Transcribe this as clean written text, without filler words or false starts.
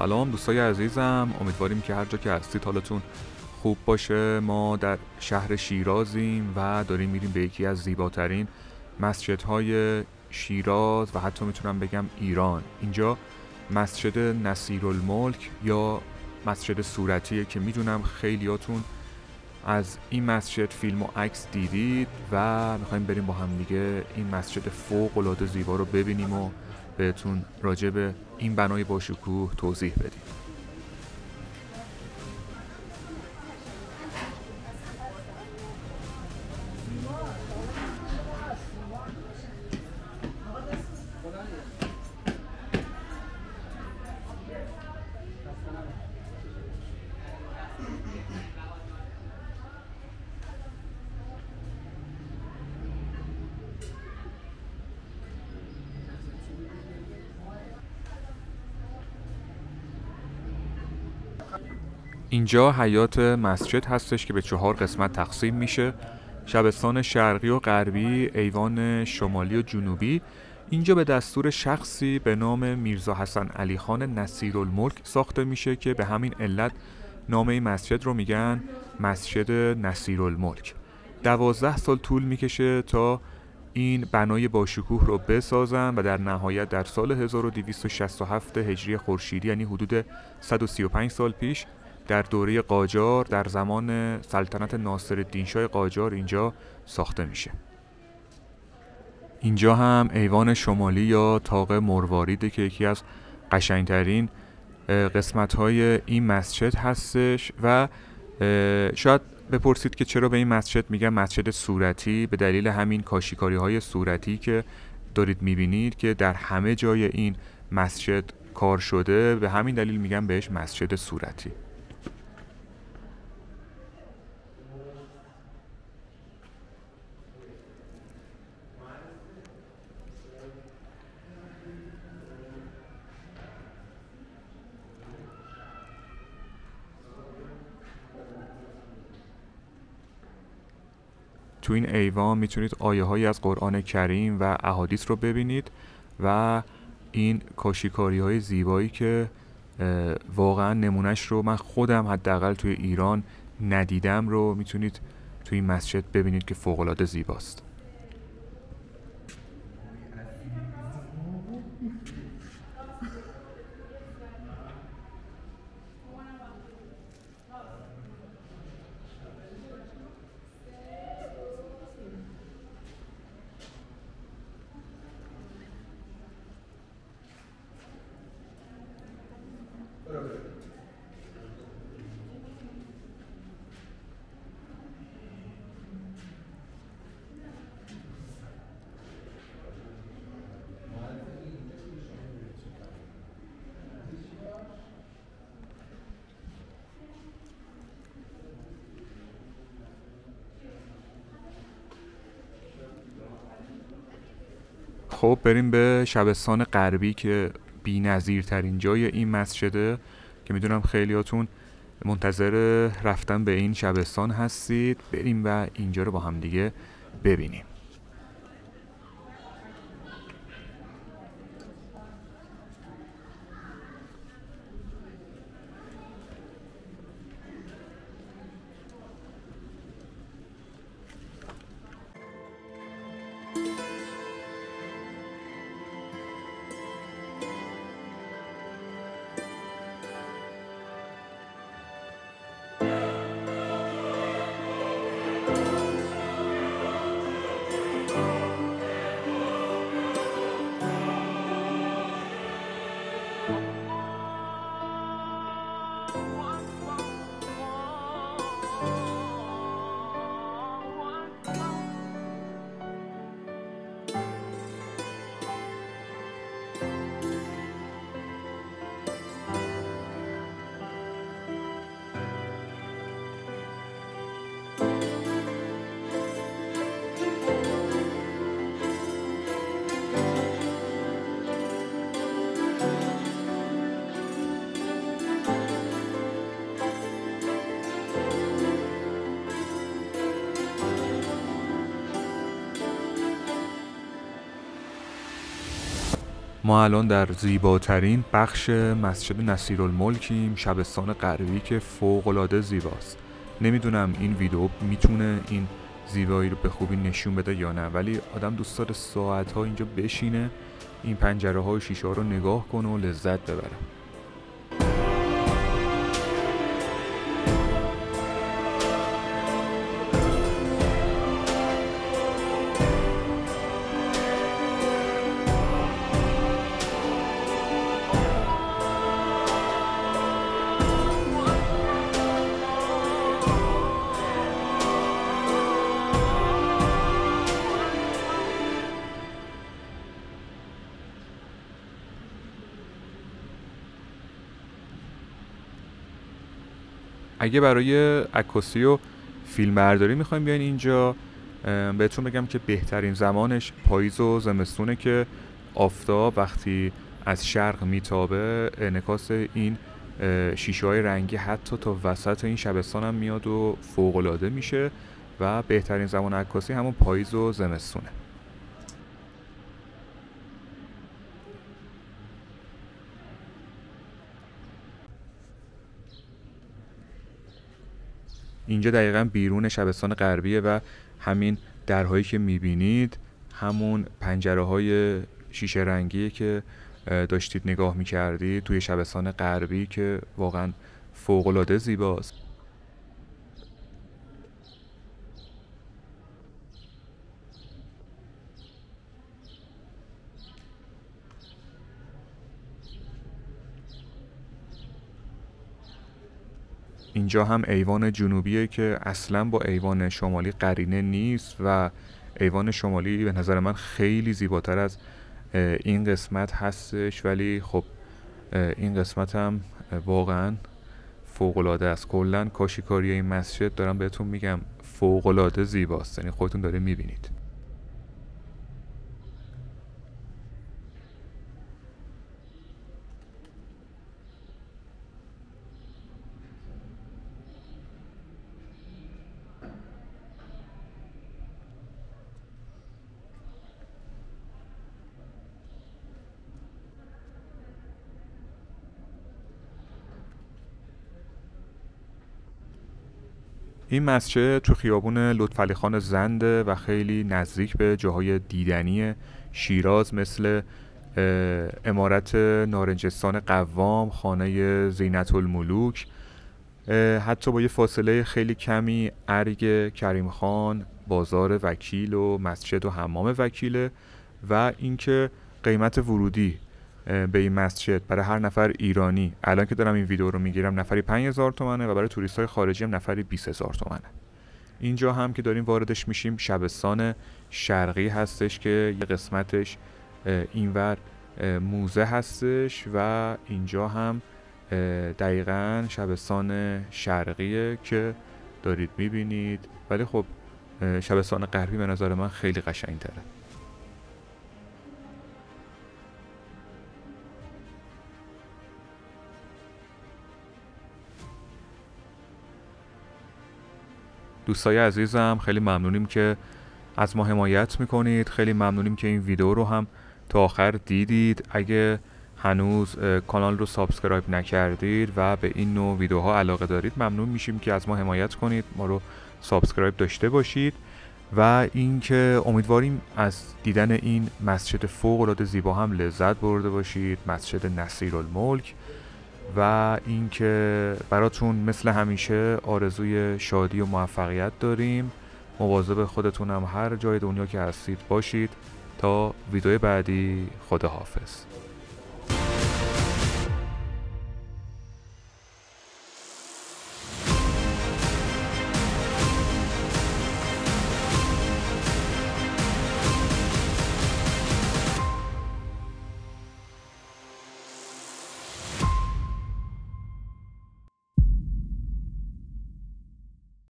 سلام دوستای عزیزم، امیدواریم که هر جا که هستید حالتون خوب باشه. ما در شهر شیرازیم و داریم میریم به یکی از زیباترین مسجدهای شیراز و حتی میتونم بگم ایران. اینجا مسجد نصیرالملک یا مسجد صورتیه که میدونم خیلیاتون از این مسجد فیلم و عکس دیدید و میخوایم بریم با هم دیگه این مسجد فوق العاده زیبا رو ببینیم و بهتون راجع به این بنای باشکوه توضیح بدیم. اینجا حیات مسجد هستش که به 4 قسمت تقسیم میشه: شبستان شرقی و غربی، ایوان شمالی و جنوبی. اینجا به دستور شخصی به نام میرزا حسن علی خان نصیرالملک ساخته میشه که به همین علت نام این مسجد رو میگن مسجد نصیرالملک. 12 سال طول میکشه تا این بنای باشکوه رو بسازن و در نهایت در سال 1267 هجری خورشیدی، یعنی حدود 135 سال پیش، در دوره قاجار، در زمان سلطنت ناصرالدین شاه قاجار، اینجا ساخته میشه. اینجا هم ایوان شمالی یا طاق مرواریده که یکی از قشنگترین قسمت‌های این مسجد هستش و شاید بپرسید که چرا به این مسجد میگن مسجد صورتی. به دلیل همین کاشیکاری‌های صورتی که دارید میبینید که در همه جای این مسجد کار شده، به همین دلیل میگن بهش مسجد صورتی. تو این ایوان میتونید آیه هایی از قرآن کریم و احادیث رو ببینید و این کاشیکاری های زیبایی که واقعا نمونش رو من خودم حداقل توی ایران ندیدم رو میتونید توی این مسجد ببینید که فوق العاده زیباست. خب بریم به شبستان غربی که بی‌نظیرترین جای این مسجده که میدونم خیلیاتون منتظر رفتن به این شبستان هستید. بریم و اینجا رو با هم دیگه ببینیم. ما الان در زیباترین بخش مسجد نصیرالملکیم، شبستان غربی که فوق‌العاده زیباست. نمیدونم این ویدیو میتونه این زیبایی رو به خوبی نشون بده یا نه، ولی آدم دوست داره ساعت‌ها اینجا بشینه، این پنجره ها و شیشه ها رو نگاه کنه و لذت ببره. اگه برای عکاسی و فیلمبرداری میخوایم بیاین اینجا، بهتون بگم که بهترین زمانش پاییز و زمستونه که آفتاب وقتی از شرق میتابه، انعکاس این شیشه های رنگی حتی تا وسط این شبستان هم میاد و فوق‌العاده میشه و بهترین زمان عکاسی همون پاییز و زمستونه. اینجا دقیقا بیرون شبستان غربیه و همین درهایی که میبینید همون پنجره های شیشه رنگیه که داشتید نگاه میکردید توی شبستان غربی که واقعا فوق‌العاده زیباست. اینجا هم ایوان جنوبیه که اصلا با ایوان شمالی قرینه نیست و ایوان شمالی به نظر من خیلی زیباتر از این قسمت هستش، ولی خب این قسمت هم واقعا فوق‌العاده است. کلا کاشیکاری این مسجد دارم بهتون میگم فوق‌العاده زیباست، یعنی خودتون داره میبینید. این مسجد تو خیابون لطفعلی خان زنده و خیلی نزدیک به جاهای دیدنی شیراز مثل عمارت نارنجستان قوام، خانه زینت الملک، حتی با یه فاصله خیلی کمی ارگ کریم خان، بازار وکیل و مسجد و حمام وکیل. و اینکه قیمت ورودی به این مسجد برای هر نفر ایرانی الان که دارم این ویدیو رو میگیرم نفری 5000 تومنه و برای توریست های خارجی هم نفری 20000 تومنه. اینجا هم که داریم واردش میشیم شبستان شرقی هستش که یه قسمتش اینور موزه هستش و اینجا هم دقیقاً شبستان شرقیه که دارید میبینید، ولی خب شبستان غربی به نظر من خیلی قشنگتره. دوستای عزیزم خیلی ممنونیم که از ما حمایت میکنید، خیلی ممنونیم که این ویدیو رو هم تا آخر دیدید. اگه هنوز کانال رو سابسکرایب نکردید و به این نوع ویدیوها علاقه دارید، ممنون میشیم که از ما حمایت کنید، ما رو سابسکرایب داشته باشید. و اینکه امیدواریم از دیدن این مسجد فوق‌العاده زیبا هم لذت برده باشید، مسجد نصیرالملک. و اینکه براتون مثل همیشه آرزوی شادی و موفقیت داریم. مواظب خودتونم هر جای دنیا که هستید باشید. تا ویدیو بعدی، خداحافظ.